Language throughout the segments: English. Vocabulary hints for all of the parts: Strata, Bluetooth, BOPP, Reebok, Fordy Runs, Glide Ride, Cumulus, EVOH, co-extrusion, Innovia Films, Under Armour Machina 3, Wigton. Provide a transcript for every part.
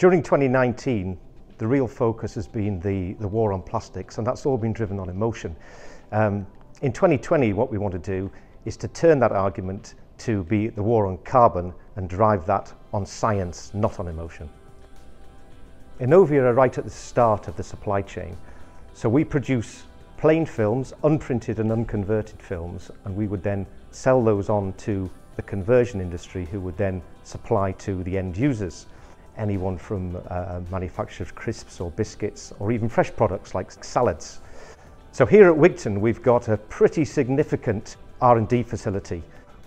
During 2019, the real focus has been the war on plastics, and that's all been driven on emotion. In 2020, what we want to do is to turn that argument to be the war on carbon and drive that on science, not on emotion. Innovia are right at the start of the supply chain. So we produce plain films, unprinted and unconverted films, and we would then sell those on to the conversion industry, who would then supply to the end users. Anyone from manufacturers, crisps or biscuits, or even fresh products like salads. So here at Wigton, we've got a pretty significant R&D facility.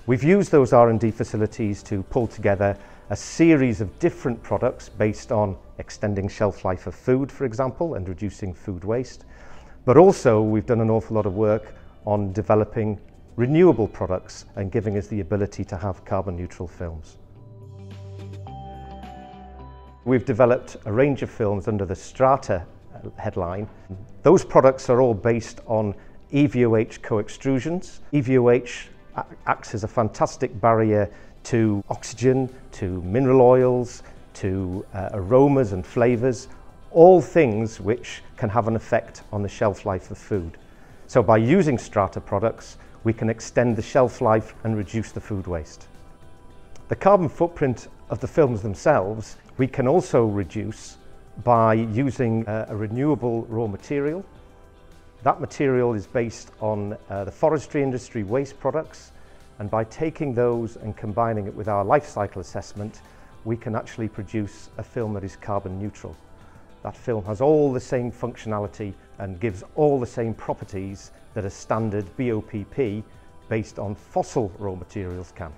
We've used those R&D facilities to pull together a series of different products based on extending shelf life of food, for example, and reducing food waste. But also we've done an awful lot of work on developing renewable products and giving us the ability to have carbon neutral films. We've developed a range of films under the Strata headline. Those products are all based on EVOH co-extrusions. EVOH acts as a fantastic barrier to oxygen, to mineral oils, to aromas and flavours, all things which can have an effect on the shelf life of food. So by using Strata products, we can extend the shelf life and reduce the food waste. The carbon footprint of the films themselves we can also reduce by using a renewable raw material. That material is based on the forestry industry waste products, and by taking those and combining it with our life cycle assessment, we can actually produce a film that is carbon neutral. That film has all the same functionality and gives all the same properties that a standard BOPP based on fossil raw materials can.